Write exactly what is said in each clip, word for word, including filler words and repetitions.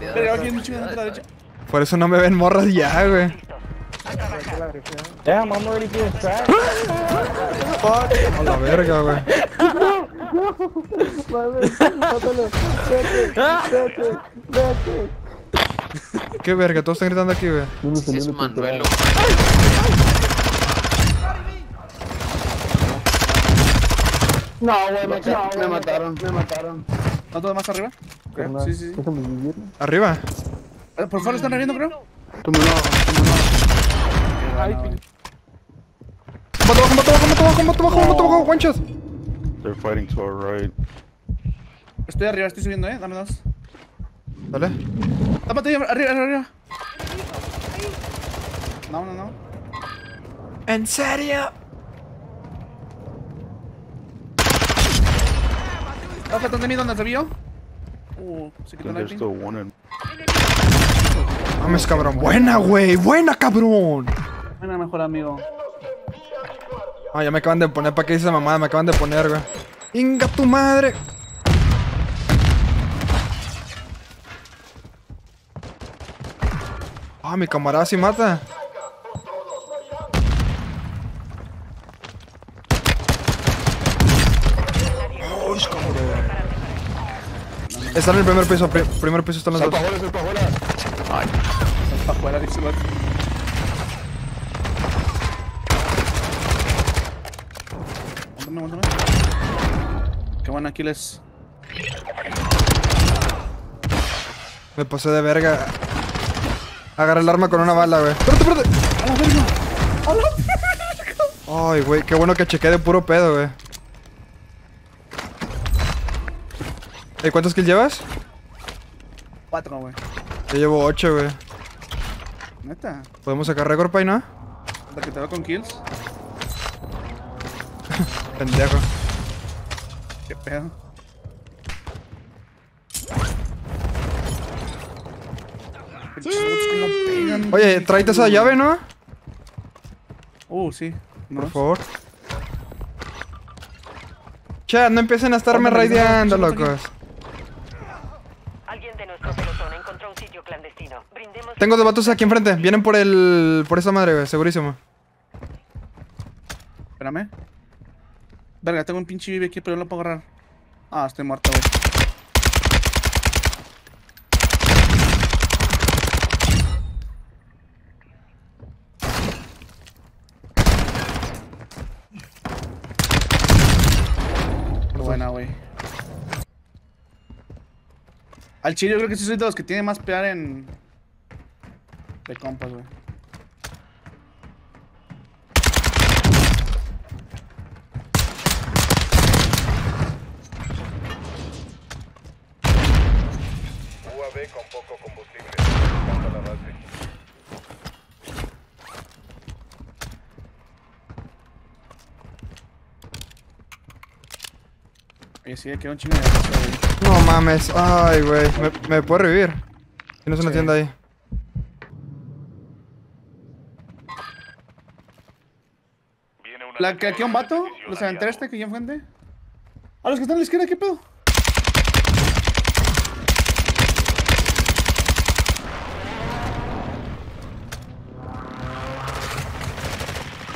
Pero aquí hay mucho de la derecha. Por eso no me ven morras ya, güey. Damn, I'm already getting trapped. Fuck. A la verga, güey. Qué verga, todos están gritando aquí, güey. Es Manuelo. No, güey, me, no, me mataron, me mataron. ¿Están todos más arriba? Creo. No, sí, sí, sí. ¿Arriba? Por favor, están heriendo, creo. Tómalo, tómalo. Ay, bajo, bajo, bajo, bajo, bajo, bajo, bajo, bajo, guanchos. They're fighting to our right. Estoy arriba, estoy subiendo, eh. Dame dos. Dale. Tápate, arriba, arriba, arriba. No, no, no. ¿En serio? Ojo, ¿están de mí donde te vio? Uh, se quitó la pin. Mames, cabrón. Buena, güey. Buena, cabrón. Buena, mejor amigo. Ah, ya me acaban de poner. ¿Para qué dice esa mamada? Me acaban de poner, güey. ¡Inga tu madre! Ah, mi camarada sí mata. Están en el primer piso, pr primer piso están los dos. ¡Salpajuelas, salpajuelas! ¡Ay! ¡Salpajuelas, dice Matt! ¡Mándame, mándame! ¡Qué bueno, Aquiles! Me pasé de verga. Agarré el arma con una bala, güey. ¡Espérate, espérate! ¡A la verga! ¡A la verga! ¡Ay, güey! ¡Qué bueno que chequeé de puro pedo, güey! ¿Eh, cuántos kills llevas? Cuatro, güey. Yo llevo ocho, güey. ¿Neta? ¿Podemos sacar récord, pay, no? ¿Hasta que te va con kills? Pendejo. ¿Qué pedo? Sí. Oye, tráete esa llave, ¿no? Uh, sí. ¿No? Por favor. Chat, no empiecen a estarme raideando, locos. Alguien de nuestro pelotón encontró un sitio clandestino. Brindemos. Tengo dos vatos aquí enfrente. Vienen por el... por esa madre, güey. Segurísimo. Espérame. Verga, tengo un pinche vive aquí, pero no lo puedo agarrar. Ah, estoy muerto, güey. Buena, güey. Al chile yo creo que sí soy de los que tiene más pegar en... de compas, güey. U A V con poco combustible. Hasta la base. Sí, queda un chingo de cosas, güey. No mames, ay, güey. Me, me puedo revivir. Tienes una sí. tienda ahí. ¿La que aquí un vato? ¿Los aventé este que aquí enfrente? ¿A los que están a la izquierda, qué pedo?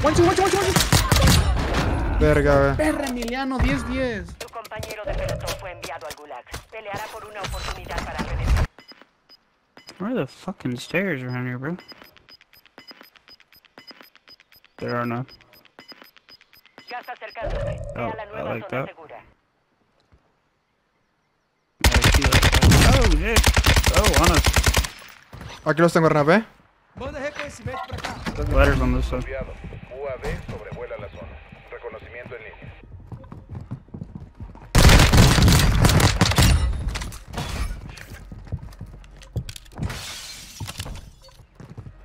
¡Guancho, guancho, guancho, guancho! Verga, güey. Perra, Emiliano, diez diez. Compañero de pelotón fue enviado al Gulag. Peleará por una oportunidad para regresar. Where are the fucking stairs around here, bro? There are none. Ya está acercándose. Oh, la nueva I like zona that. Segura. Oh, yeah. Oh, on us. Aquí los tengo, Renapé. Letters on this side. U A V sobrevuela la zona. Reconocimiento en línea.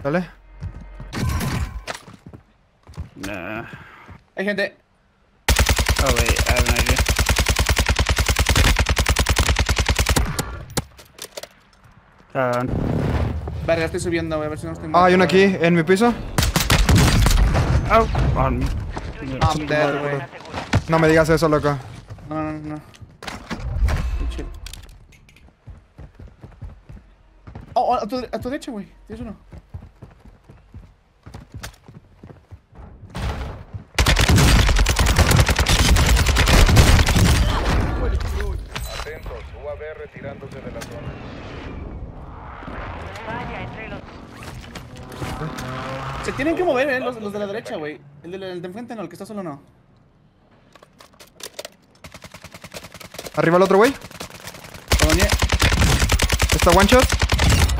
¿Vale? Nah. Hay gente. Oh, wait, I have an idea. Ah, verga, estoy subiendo, voy a ver si no estoy. Ah, hay uno aquí, en mi piso. Oh, on me. I'm dead, güey. No me digas eso, loco. No, no, no. No, a tu, a tu derecha, güey. Tienes uno. Atentos, U A V retirándose de la zona. Vaya, entre los... Se tienen que mover, eh, los, los de la derecha, güey. El de, el de enfrente no, el que está solo no. Arriba el otro, güey. Está one shot.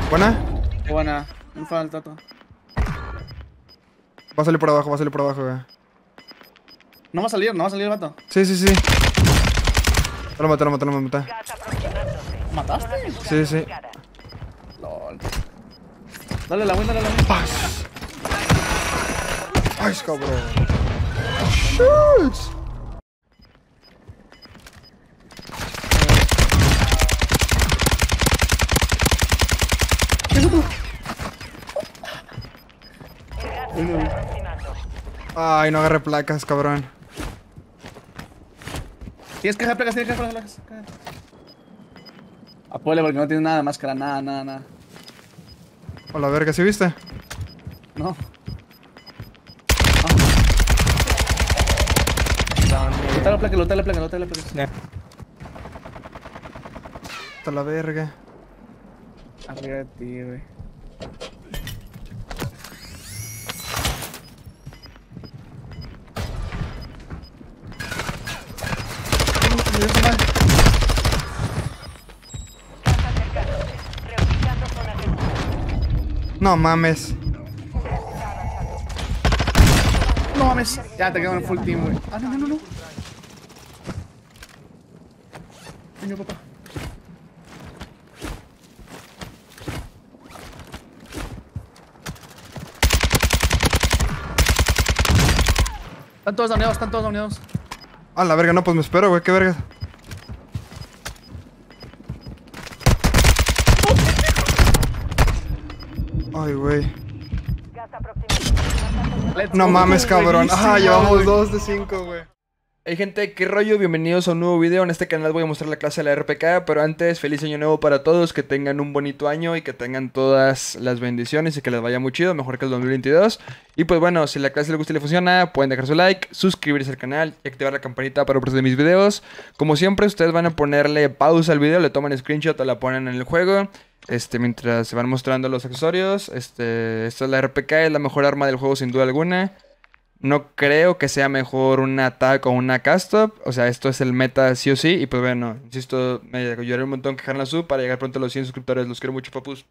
Buena. Buena. No falta todo. Va a salir por abajo, va a salir por abajo, güey. No va a salir, no va a salir el vato. Sí, sí, sí. Lo maté, lo maté, lo maté. ¿Mataste? Sí, sí. Lol. Dale la buena, dale la buena. Ay, cabrón. Shoot. Ay, no agarré placas, cabrón. Tienes que agarrar placas, tienes que agarrar placas. Apóyale porque no tiene nada de máscara, nada, nada, nada. Hola, verga, ¿sí viste? No. Lota la placa, lota la placa, lota la placa. Ya. Hasta la verga. Arriba de ti, güey. No mames. No mames. Ya te quedo en el full team, güey. Ah, no, no, no, no. Niño, papá. Están todos doneados, están todos doneados. A la verga, no, pues me espero, güey, qué verga. Ay, güey. No mames, cabrón. Ah, llevamos dos de cinco, güey. Hey gente, qué rollo, bienvenidos a un nuevo video. En este canal voy a mostrar la clase de la R P K, pero antes, feliz año nuevo para todos, que tengan un bonito año y que tengan todas las bendiciones y que les vaya muy chido, mejor que el dos mil veintidós. Y pues bueno, si la clase les gusta y les funciona, pueden dejar su like, suscribirse al canal y activar la campanita para ofrecer mis videos. Como siempre, ustedes van a ponerle pausa al video, le toman screenshot o la ponen en el juego. Este, mientras se van mostrando los accesorios, este, esta es la R P K, es la mejor arma del juego sin duda alguna. No creo que sea mejor una attack o una custom. O sea, esto es el meta sí o sí. Y pues bueno, insisto, me ayudaré un montón que dejarla sub para llegar pronto a los cien suscriptores. Los quiero mucho, papus.